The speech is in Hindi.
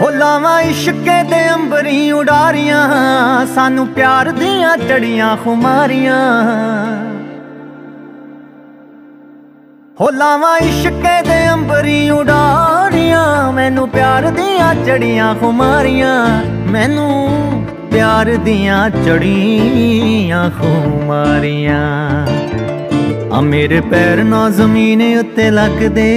हो लावा इश्के दे अंबरी उडारियां, सानू प्यार दियां चढ़ियां खुमारियां। हो लावा इश्के दे अंबरी उडारियां, मैनू प्यार दियां चढ़ियां खुमारियां, मैनू प्यार दियां चढ़ियां खुमारियां। आ मेरे पैर ना ज़मीने उत्ते लग दे।